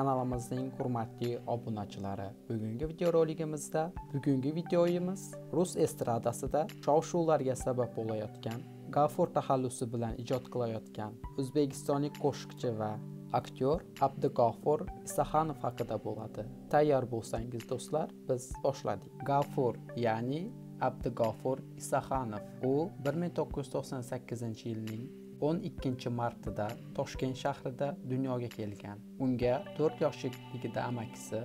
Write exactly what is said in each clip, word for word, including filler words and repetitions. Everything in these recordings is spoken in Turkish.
kanalımızın hürmetli abunacıları. Bugünkü video roligimizde, bugünkü videoyumuz Rus estradasida şovşuvlarga sebep olayotgan, Gafur taxallusi bilan ijod qilayotgan O'zbekistonlik qo'shiqchi va aktyor Abdug'afur Isxanov haqida bo'ladi. Tayyor bo'lsangiz do'stlar, biz boshladik. Gafur yani Abdug'afur Isxanov. U bir ming to'qqiz yuz to'qson sakkizinchi yilning o'n ikkinchi martida Toshkent shahrida dunyoga kelgan. Unga to'rt yoshligida amakisi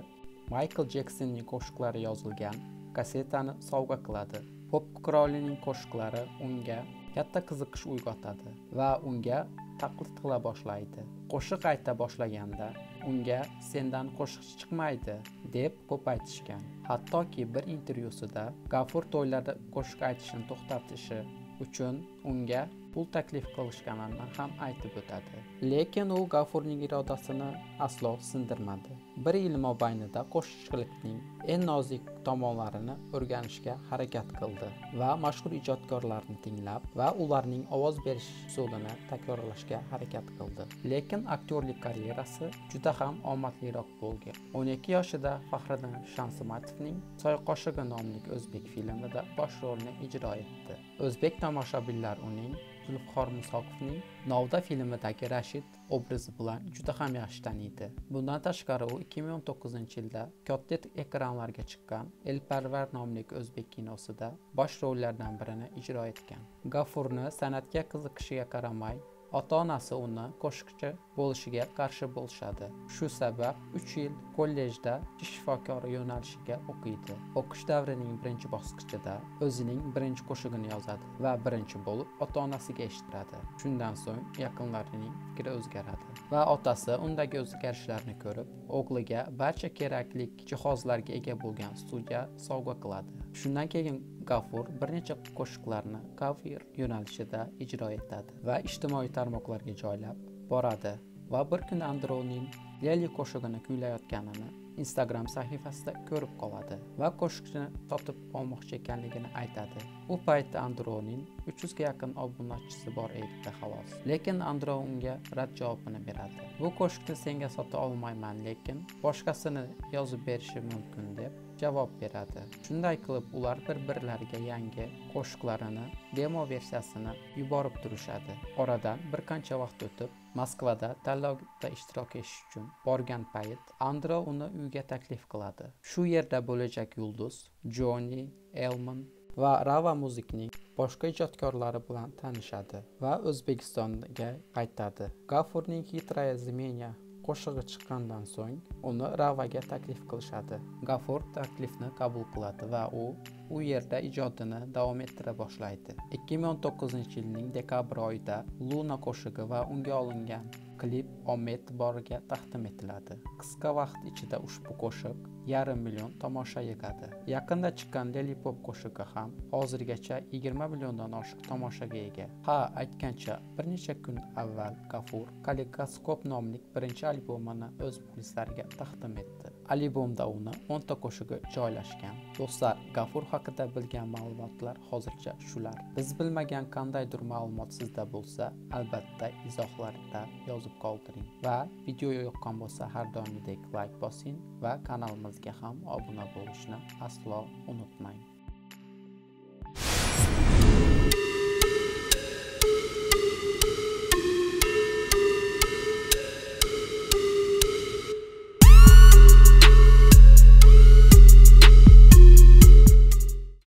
Michael Jacksonning qo'shiqlari yozilgan kasetani sovg'a qiladi. Pop qirolining qo'shiqlari unga katta qiziqish uyg'otadi va unga taqlid qila boshlaydi. Qo'shiq ayta boshlaganda unga sendan qo'shiqchi chiqmaydi deb ko'p aytishgan. Hattoki bir intervyusida Gafur to'ylarda qo'shiq aytishni to'xtatishi uchun unga pul taklif qilishganini ham aytib o'tadi. Lekin u Gafurning irodasini aslo sindirmadi. Bir yil mobaynida qo'shiqchilikning eng nozik tomonlarini o'rganishga harakat qildi va mashhur ijodkorlarni tinglab va ularning ovoz berish usulini takrorlashga harakat qildi. Lekin aktyorlik karyerasi juda ham omadliroq bo'lgan. o'n ikki yoshida Faxriddin Shamsimatovning Soy Kışık nomli o'zbek filmida bosh rolni ijro etdi. O'zbek tomoshabinlar uning Zulfixor Musoqovning Novda filmidagi Rashid obrazi bilan juda ham yaxshi taniydi. Bundan tashqari u ikki ming o'n to'qqizinchi yilda katta ekranlarga chiqqan Elperver nomli o'zbek kinosida bosh rollardan birini ijro etgan. Gafurni san'atga qiziqishiga qaramay, ota-onasi uni qo'shiqchi bo'lishiga qarshi bo'lishadi. Shu sabab uch yil kollejda shifokor yo'nalishiga o'qiydi. O'qish davrining birinchi bosqichida o'zining birinchi qo'shig'ini yozadi va birinchi bo'lib ota-onasiga eshittiradi. Shundan so'ng yaqinlarining fikri o'zgaradi va otasi undagi o'zgarishlarni ko'rib, o'g'liga barcha kerakli jihozlarga ega bo'lgan studiya sovg'a qiladi. Shundan keyin Gafur bir necha qo'shiqlarni cover yo'nalishida ijro etadi va ijtimoiy tarmoqlarga joylab boradi va bir kun Andronin Leli qo'shig'ini kuylayotganini Instagram sahifasida ko'rib qoladi va qo'shiqchini sotib olmoqchi ekanligini aytadi. U paytda Andronin uch yuzga yaqin obunachisi bor edi xolos. Lekin Andronin unga rad javobini beradi. Bu qo'shiqni senga sota olmayman, lekin boshqasini yozib berishim mumkin deb javob beradi. Shunday qilib ular bir-birlariga yangi qo'shiqlarini demo versiyasini yuborib turishadi. Oradan bir qancha vaqt o'tib Moskvada tanlovda ishtirok etish uchun borgan payt Andro uni uyga taklif qiladi. Shu yerda bo'lajak Yulduz, Johnny Elman va Rava muzikning boshqa ijodkorlari bilan tanishadi va O'zbekistonga qaytadi. Gafurning Hitraya Zemenya qo'shig'i chiqqandan so'ng uni Ravaga taklif qilishadi. Gafur taklifni qabul qiladi va u u yerda ijodini davom ettira boshlaydi. ikki ming o'n to'qqizinchi yilning dekabr oyida Luna qo'shig'i va unga olingan klip omma e'tiboriga taqdim etiladi. Qisqa vaqt ichida ushbu qo'shiq yarim million tomosha yig'adi. Yaqinda chiqqan Delipop qo'shig'i ham hozirgacha yigirma milliondan oshiq tomoshaga ega. Ha, aytgancha, bir necha kun avval Gafur Kalikaskop nomli birinchi albomini o'z muxlislariga taqdim etdi. Ali Bumda uni o'nta qo'shig'i joylashgan. Do'stlar, Gafur haqida bilgan ma'lumotlar hozircha shular. Biz bilmagan qandaydir ma'lumot sizda bo'lsa, albatta izohlarda yozib qoldiring va videoga yoqqan bo'lsa, har doimgidek like bosing va kanalimiz ham obuna bo'lishni aslo unutmang.